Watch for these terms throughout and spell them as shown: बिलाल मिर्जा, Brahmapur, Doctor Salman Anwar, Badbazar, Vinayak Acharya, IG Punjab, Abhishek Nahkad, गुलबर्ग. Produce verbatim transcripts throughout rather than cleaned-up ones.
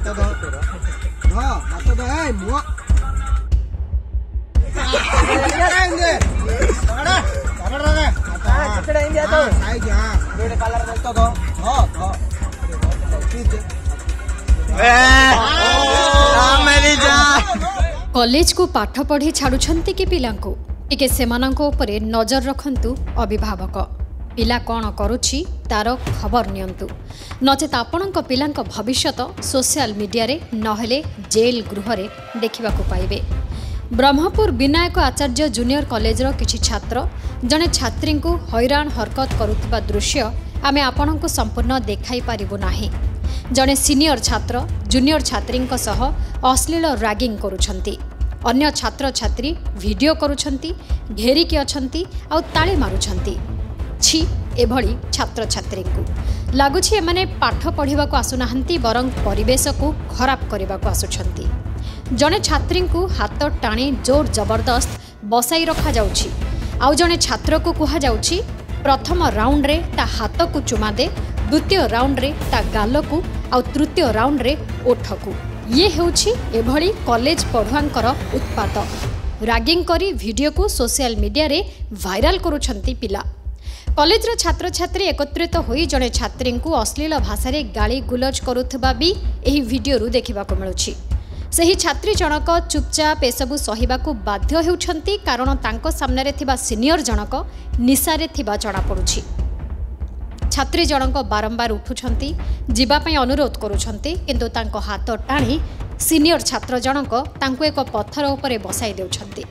आता दा दा आता दा है मुआ करेंगे बड़ा बड़ा रे आता पकड़ेंगे तो आई क्या रेड कलर बोलता तो हो हो ए आ मेरी जान कॉलेज को पाठ पढ़ी छाड़ुछंती कि पिला को टिके सेमानंको उपरे नजर रखंतु अभिभावक पिला कौन करुछि तार खबर नियंतु नचेत आपणको पिलांको भविष्यत सोशल मीडिया रे नहले जेल गृह रे देखिबा को पाइबे। ब्रह्मपुर विनायक आचार्य जूनियर कॉलेज रो किछि छात्र जने छात्री को हैरान हरकत करुतबा दृश्य आमे आपणको संपूर्ण देखाई पारिबो नाही। जने सीनियर छात्र जूनियर छात्री को सह अश्लील रैगिंग करुछंती अन्य छात्र छात्री वीडियो करुछंती घेरिकी अछंती आउ ताले मारुछंती छी एभली छात्र छात्री को लगुच एमाने पाठ पढ़ा आसुनाहांती बरं परिवेश को खराब करने को आसुछंती। जने छात्री को हाथ टाणी जोर जबरदस्त बसाई रखा जाउछि आउ जने छात्र को कहा जाउछि प्रथम राउंड रे ता हाथ को चुमा दे द्वितीय राउंड रे ता गाल को आउ तृतीय राउंड रे ओठ को। ये हेउछि एभली कॉलेज पढ़ुआंकर उत्पात रैगिंग करी वीडियो को सोशल मीडिया रे वायरल करुछंती पिला। कॉलेज रो छात्र छात्री एकत्रित होई जने छात्री को अश्लील भाषा रे गाली गुलज करुथबा भी एही वीडियो रु देखिबा को मिलुछि। सही छात्री जनक चुपचाप एसबू सहिबा को बाध्य हेउछंती कारण तांको सामने रे थिबा सीनियर जनक निशारे थिबा जणा पडुछि। छात्री जनक बारंबार उठुछंती जीवापाई अनुरोध करुछंती किंतु तांको हाथ टाणी सीनियर छात्र जनक तांको एक पत्थर उपरे बसाई देउछंती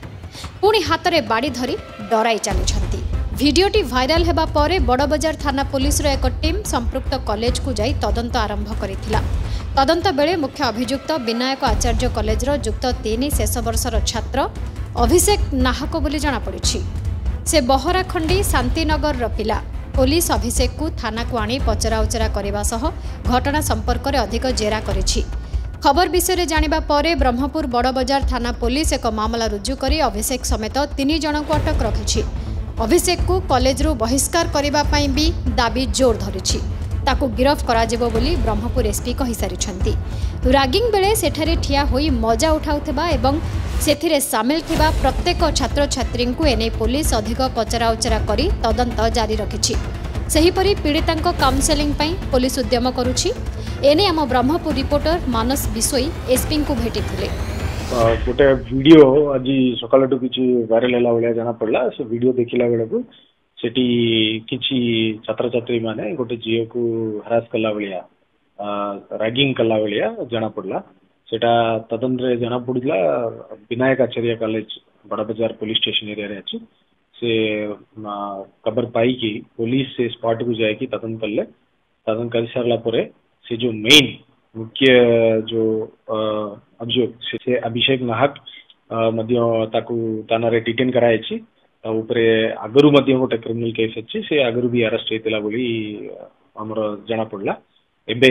पुणी हाथ रे बाड़ी धरी डराई चालुछंती। भिडियोटी भाइराल हेबा परे बड़बजार थाना पुलिस रो एक टीम संपृक्त कॉलेज को जाई तदंत आरंभ करिथिला। तदंत बेले मुख्य अभियुक्त विनायक आचार्य कॉलेज रो युक्त तीन शेष वर्षर छात्र अभिषेक नाहक बोली जाना पड़िछि से बहराखंडी शांतिनगर रो पिला। पुलिस अभिषेक को थाना को आनी पचरा उचरा करने सह घटना संपर्क में अधिक जेरा करिछि। खबर विषय जानिबा परे ब्रह्मपुर बड़बजार थाना पुलिस एक मामला रुजु करी अभिषेक समेत तीन जन को अटक रखिछि। अभिषेक को कॉलेज रु बहिष्कार करबा पई भी दाबी जोर धरिछि ताकू गिरफ्त करा जेबो बोली ब्रह्मपुर एसपी कहि सारिछंती। रैगिंग बेले सेठारे ठिया होई मजा उठाउथबा एवं सेथिरे सामिल थिबा प्रत्येक छात्र छात्री को एने पुलिस अधिक पचरा उचरा करी तदंत जारी रखिछि। सेहीपरि पीड़ितांको काउंसेलिंग पई पुलिस उद्यम करुछि। एने आम ब्रह्मपुर रिपोर्टर मानस बिसोई एसपी को भेटिथिले। गोटे वीडियो आज सकाळ टू किछि वायरल होला भलिया जाना पडला से वीडियो देखिला बेला को सेठी किछि छात्र छात्री माने गोटे जियो को हरास कला भलिया रैगिंग कला भलिया जाना पडला सेटा तदंत जना पड़ा Vinayak Acharya college Badabazar police station area अच्छी से खबर पाई कि पुलिस से स्पॉट को जाए तदंत कले तदंत कर सारापर से जो मेन मुख्य जो अभियोग से अभिषेक नाहक ताकू थाना डिटेन कराई उपरे आगरू गोटे क्रिमिनल केस अच्छी से आगरू भी अरेस्ट होता बोली आमर जना पड़ा। एबे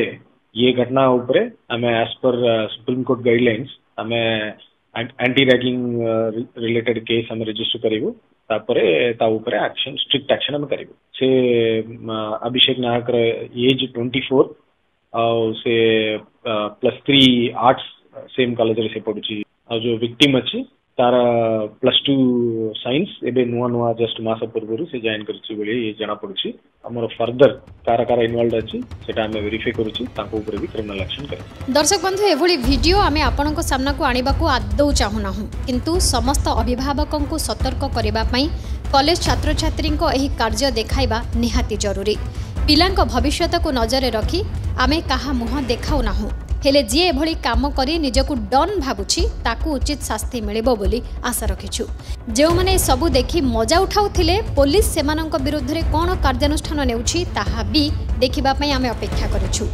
ये घटना उपरे आमे age per supreme court guidelines आमे एंटी रैगिंग रिलेटेड केस आमे रजिस्टर करिवु तापरे ता उपरे एक्शन स्ट्रिक्ट एक्शन आमे करिवु। से अभिषेक नाहक एज चौबीस और से plus three arts same college रे से पडुची और जो विक्टिम अछि तार प्लस टू साइंस एबे नुआ नुआ जस्ट मास पूर्व से जॉइन करछि बोली जाना पड़ुछि। हमर फर्दर कार कार इन्वॉल्वड अछि सेटा हम वेरीफाई करछि ताको ऊपर भी क्रिमिनल एक्शन कर। दर्शक बंधु एभली वीडियो आमे आपन को सामना को आनिबा को आदौ चाहुना हूं किंतु समस्त अभिभावकन को सतर्क करबा पई कॉलेज छात्र छात्रीन को एही कार्य देखाइबा निहाती जरूरी। पिलांक भविष्यत को नजर रखी आमे कहा मुह देखाउ ना हूं हेले जी एभली काम करी निजकु डन भाबुछि ताकू उचित शास्ति मिलिबो बोली आशा रखिछु। जेउ माने सबु देखि मजा उठाउथिले पुलिस सेमानंक विरुद्ध रे कोन कार्यानुष्ठान नेउछि ताहा भी देखिबा पई आमे अपेक्षा करिछु।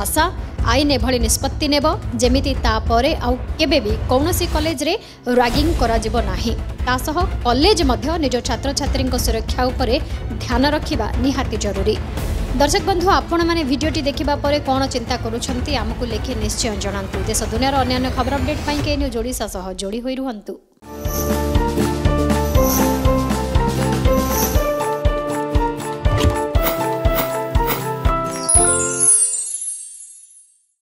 आशा आईन एभली निष्पत्ति नेबो जेमिति ता परे आउ केबे भी कोनोसी कॉलेज रे रैगिंग करा जेबो नाही ता सह कॉलेज मध्य निज छात्र छात्री को सुरक्षा उपरे ध्यान रखिबा निहाती जरूरी। दर्शक बंधु आपण माने वीडियोटी देखिबा परे कोन चिंता करूछंती आमकु लेखे निश्चय जणांतु। देश दुनियार अन्य खबर अपडेट पाई के न्यूज जोड़ी सा सह जोड़ी होई रहंतु।